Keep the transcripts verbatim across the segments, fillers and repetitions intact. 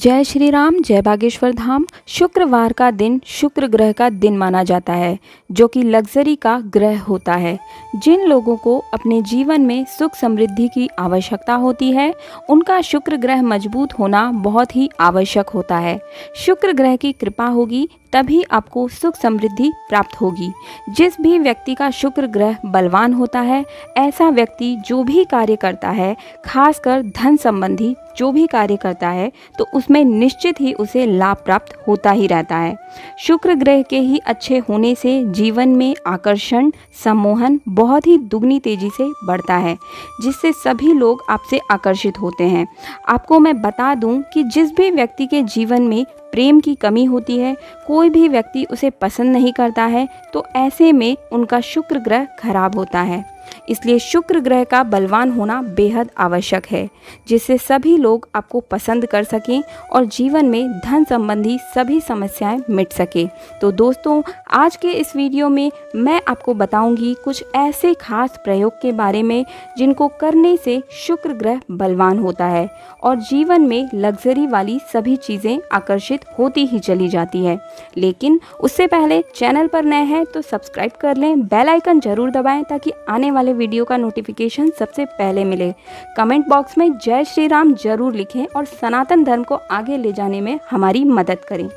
जय श्री राम, जय बागेश्वर धाम। शुक्रवार का दिन शुक्र ग्रह का दिन माना जाता है, जो कि लग्जरी का ग्रह होता है। जिन लोगों को अपने जीवन में सुख समृद्धि की आवश्यकता होती है, उनका शुक्र ग्रह मजबूत होना बहुत ही आवश्यक होता है। शुक्र ग्रह की कृपा होगी तभी आपको सुख समृद्धि प्राप्त होगी। जिस भी व्यक्ति का शुक्र ग्रह बलवान होता है, ऐसा व्यक्ति जो भी कार्य करता है, खासकर धन संबंधी जो भी कार्य करता है, तो उसमें निश्चित ही उसे लाभ प्राप्त होता ही रहता है। शुक्र ग्रह के ही अच्छे होने से जीवन में आकर्षण, सम्मोहन बहुत ही दुगनी तेजी से बढ़ता है, जिससे सभी लोग आपसे आकर्षित होते हैं। आपको मैं बता दूं कि जिस भी व्यक्ति के जीवन में प्रेम की कमी होती है, कोई भी व्यक्ति उसे पसंद नहीं करता है, तो ऐसे में उनका शुक्र ग्रह खराब होता है। इसलिए शुक्र ग्रह का बलवान होना बेहद आवश्यक है, जिससे सभी लोग आपको पसंद कर सकें और जीवन में धन संबंधी सभी समस्याएं मिट सके। तो दोस्तों, आज के इस वीडियो में मैं आपको बताऊंगी कुछ ऐसे खास प्रयोग के बारे में जिनको करने से शुक्र ग्रह बलवान होता है और जीवन में लग्जरी वाली सभी चीज़ें आकर्षित होती ही चली जाती है। लेकिन उससे पहले चैनल पर नए हैं तो सब्सक्राइब कर लें, बेल आइकन जरूर दबाएं ताकि आने वाले वीडियो का नोटिफिकेशन सबसे पहले मिले। कमेंट बॉक्स में जय श्री राम जरूर लिखें और सनातन धर्म को आगे ले जाने में हमारी मदद करें।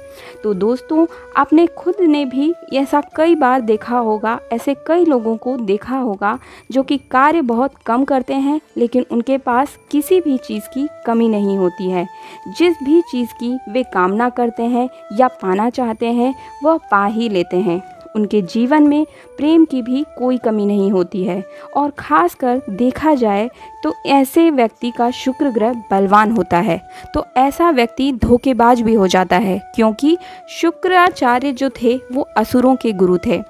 तो दोस्तों, आपने खुद ने भी ऐसा कई बार देखा होगा, ऐसे कई लोगों को देखा होगा जो कि कार्य बहुत कम करते हैं, लेकिन उनके पास किसी भी चीज़ की कमी नहीं होती है। जिस भी चीज़ की वे कामना करते हैं या पाना चाहते हैं, वह पा ही लेते हैं। उनके जीवन में प्रेम की भी कोई कमी नहीं होती है और खासकर देखा जाए तो ऐसे व्यक्ति का शुक्र ग्रह बलवान होता है, तो ऐसा व्यक्ति धोखेबाज भी हो जाता है, क्योंकि शुक्राचार्य जो थे वो असुरों के गुरु थे।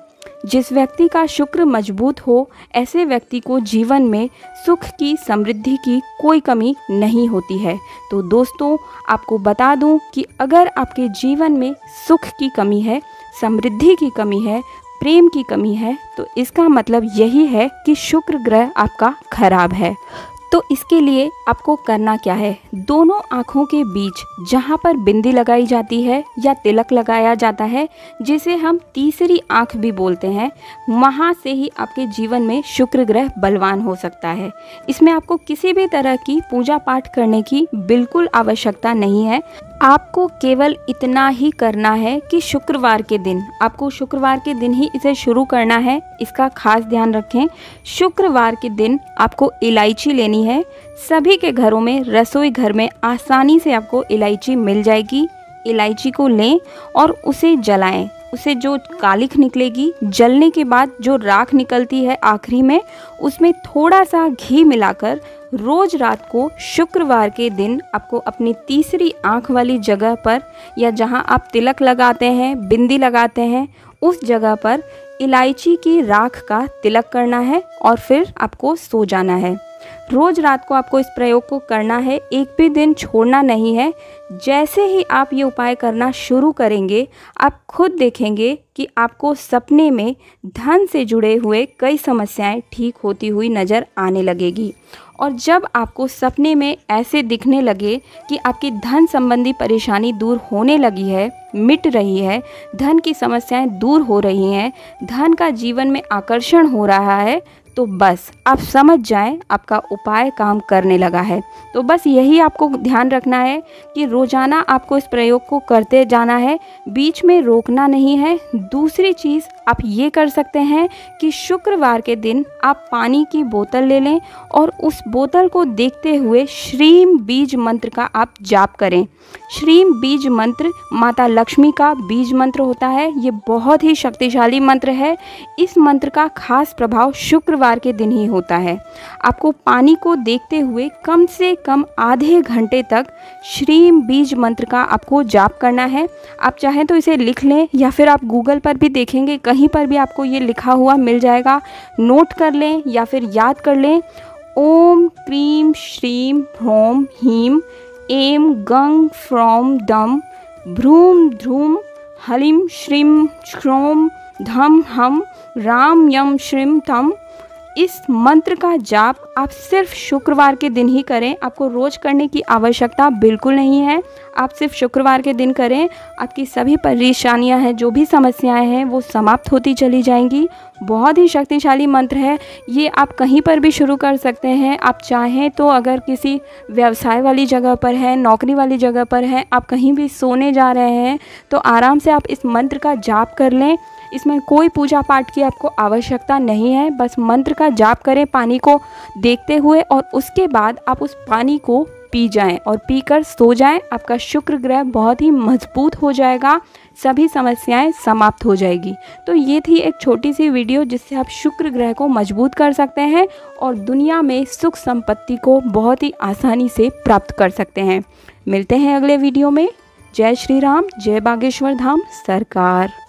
जिस व्यक्ति का शुक्र मजबूत हो, ऐसे व्यक्ति को जीवन में सुख की, समृद्धि की कोई कमी नहीं होती है। तो दोस्तों, आपको बता दूं कि अगर आपके जीवन में सुख की कमी है, समृद्धि की कमी है, प्रेम की कमी है, तो इसका मतलब यही है कि शुक्र ग्रह आपका खराब है। तो इसके लिए आपको करना क्या है, दोनों आँखों के बीच जहाँ पर बिंदी लगाई जाती है या तिलक लगाया जाता है, जिसे हम तीसरी आँख भी बोलते हैं, वहाँ से ही आपके जीवन में शुक्र ग्रह बलवान हो सकता है। इसमें आपको किसी भी तरह की पूजा पाठ करने की बिल्कुल आवश्यकता नहीं है। आपको केवल इतना ही करना है कि शुक्रवार के दिन, आपको शुक्रवार के दिन ही इसे शुरू करना है। इसका खास ध्यान रखें, शुक्रवार के दिन आपको इलायची लेनी है। सभी के घरों में, रसोई घर में आसानी से आपको इलायची मिल जाएगी। इलायची को लें और उसे जलाएं। उसे जो कालिख निकलेगी, जलने के बाद जो राख निकलती है आखिरी में, उसमें थोड़ा सा घी मिलाकर रोज रात को शुक्रवार के दिन आपको अपनी तीसरी आँख वाली जगह पर, या जहां आप तिलक लगाते हैं, बिंदी लगाते हैं, उस जगह पर इलायची की राख का तिलक करना है और फिर आपको सो जाना है। रोज रात को आपको इस प्रयोग को करना है, एक भी दिन छोड़ना नहीं है। जैसे ही आप ये उपाय करना शुरू करेंगे, आप खुद देखेंगे कि आपको सपने में धन से जुड़े हुए कई समस्याएं ठीक होती हुई नज़र आने लगेगी। और जब आपको सपने में ऐसे दिखने लगे कि आपकी धन संबंधी परेशानी दूर होने लगी है, मिट रही है, धन की समस्याएं दूर हो रही हैं, धन का जीवन में आकर्षण हो रहा है, तो बस आप समझ जाएं आपका उपाय काम करने लगा है। तो बस यही आपको ध्यान रखना है कि रोज़ाना आपको इस प्रयोग को करते जाना है, बीच में रोकना नहीं है। दूसरी चीज़ आप ये कर सकते हैं कि शुक्रवार के दिन आप पानी की बोतल ले लें और उस बोतल को देखते हुए श्रीम बीज मंत्र का आप जाप करें। श्रीम बीज मंत्र माता लक्ष्मी का बीज मंत्र होता है। ये बहुत ही शक्तिशाली मंत्र है। इस मंत्र का खास प्रभाव शुक्र शुक्रवार के दिन ही होता है। आपको पानी को देखते हुए कम से कम आधे घंटे तक श्रीम बीज मंत्र का आपको जाप करना है। आप चाहें तो इसे लिख लें, या फिर आप गूगल पर भी देखेंगे, कहीं पर भी आपको ये लिखा हुआ मिल जाएगा। नोट कर लें या फिर याद कर लें। ओम क्रीम श्रीम ह्रोम ह्रीम एम गंग फ्रोम दम भ्रूम ध्रूम हलिम श्रीम श्रोम धम हम राम यम श्रीम तम इस मंत्र का जाप आप सिर्फ शुक्रवार के दिन ही करें, आपको रोज करने की आवश्यकता बिल्कुल नहीं है। आप सिर्फ शुक्रवार के दिन करें, आपकी सभी परेशानियां हैं, जो भी समस्याएं हैं वो समाप्त होती चली जाएंगी। बहुत ही शक्तिशाली मंत्र है ये, आप कहीं पर भी शुरू कर सकते हैं। आप चाहें तो अगर किसी व्यवसाय वाली जगह पर है, नौकरी वाली जगह पर है, आप कहीं भी सोने जा रहे हैं तो आराम से आप इस मंत्र का जाप कर लें। इसमें कोई पूजा पाठ की आपको आवश्यकता नहीं है, बस मंत्र का जाप करें पानी को देखते हुए, और उसके बाद आप उस पानी को पी जाएं और पीकर सो जाएं। आपका शुक्र ग्रह बहुत ही मजबूत हो जाएगा, सभी समस्याएं समाप्त हो जाएगी। तो ये थी एक छोटी सी वीडियो जिससे आप शुक्र ग्रह को मजबूत कर सकते हैं और दुनिया में सुख संपत्ति को बहुत ही आसानी से प्राप्त कर सकते हैं। मिलते हैं अगले वीडियो में। जय श्री राम, जय बागेश्वर धाम सरकार।